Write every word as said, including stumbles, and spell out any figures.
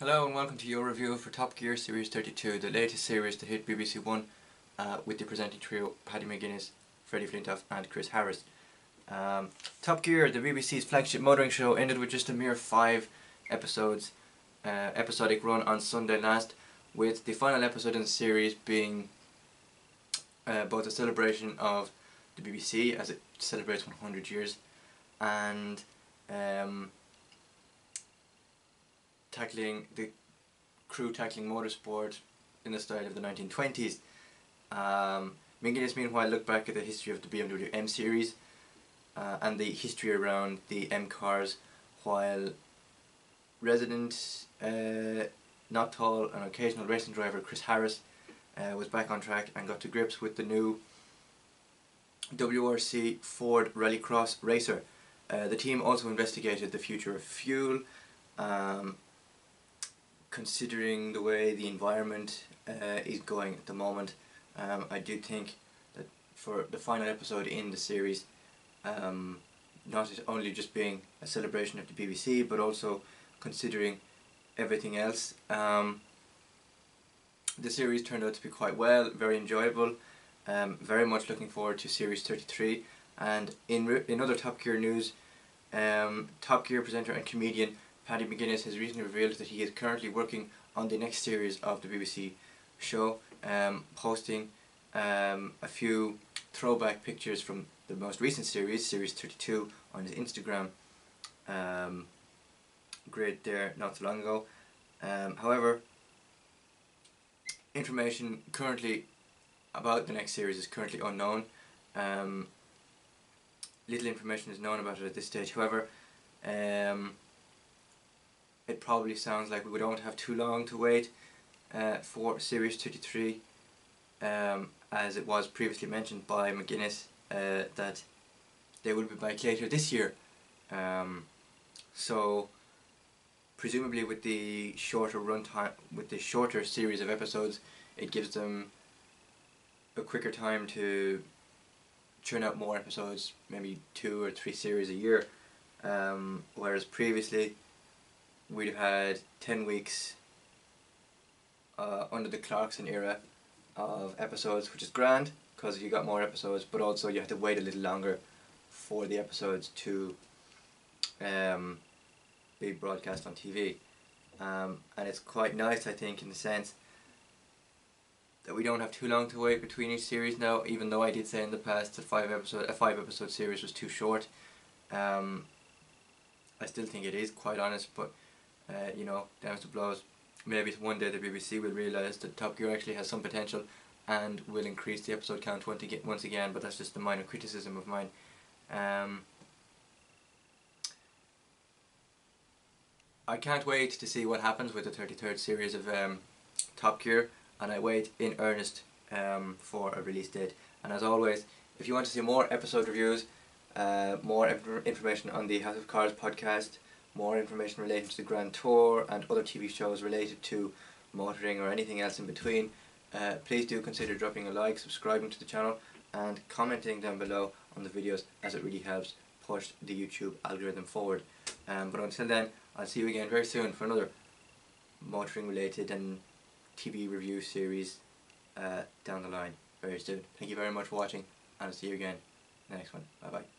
Hello and welcome to your review for Top Gear Series thirty-two, the latest series to hit B B C One uh, with the presenting trio Paddy McGuinness, Freddie Flintoff and Chris Harris. Um, Top Gear, the B B C's flagship motoring show, ended with just a mere five episodes, uh, episodic run on Sunday last, with the final episode in the series being uh, both a celebration of the B B C as it celebrates one hundred years and um, tackling the crew tackling motorsport in the style of the nineteen twenties. Um, McGuinness meanwhile looked back at the history of the B M W M-Series uh, and the history around the M cars, while resident uh, not tall and occasional racing driver Chris Harris uh, was back on track and got to grips with the new W R C Ford Rallycross racer. Uh, the team also investigated the future of fuel, um, considering the way the environment uh, is going at the moment. um, I do think that for the final episode in the series, um, not only just being a celebration of the B B C but also considering everything else, um, the series turned out to be quite well, very enjoyable. Um, very much looking forward to series thirty-three. And in, in other Top Gear news, um, Top Gear presenter and comedian Paddy McGuinness has recently revealed that he is currently working on the next series of the B B C show, um, posting um, a few throwback pictures from the most recent series, series thirty-two, on his Instagram um, grid there not so long ago. Um, however, information currently about the next series is currently unknown. Um, little information is known about it at this stage. However, um, it probably sounds like we don't have too long to wait uh, for series thirty-three, um, as it was previously mentioned by McGuinness uh, that they will be back later this year. Um, so presumably with the shorter run time, with the shorter series of episodes, it gives them a quicker time to churn out more episodes, maybe two or three series a year, um, whereas previously we'd had ten weeks uh, under the Clarkson era of episodes, which is grand because you got more episodes, but also you had to wait a little longer for the episodes to um, be broadcast on T V, um, and it's quite nice, I think, in the sense that we don't have too long to wait between each series now, even though I did say in the past that five episode, a five episode series was too short. Um, I still think it is, quite honest, but uh, you know, damage to blows. Maybe one day the B B C will realise that Top Gear actually has some potential and will increase the episode count once again, but that's just a minor criticism of mine. Um, I can't wait to see what happens with the thirty-third series of um, Top Gear, and I wait in earnest um, for a release date. And as always, if you want to see more episode reviews, uh, more information on the House of Cards podcast, more information related to the Grand Tour and other T V shows related to motoring or anything else in between, uh, please do consider dropping a like, subscribing to the channel and commenting down below on the videos, as it really helps push the YouTube algorithm forward. Um, but until then, I'll see you again very soon for another motoring related and T V review series uh, down the line very soon. Thank you very much for watching, and I'll see you again in the next one. Bye bye.